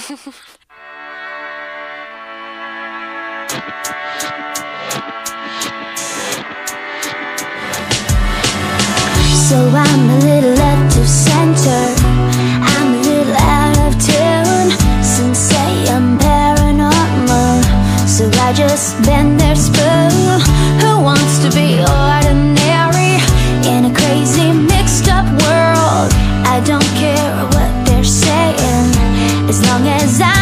So I'm a little out of center, I'm a little out of tune. Some say I'm paranormal, so I just bend their spoon. Who wants to be ordinary in a crazy mixed up world? I don't care what they're saying, as long as I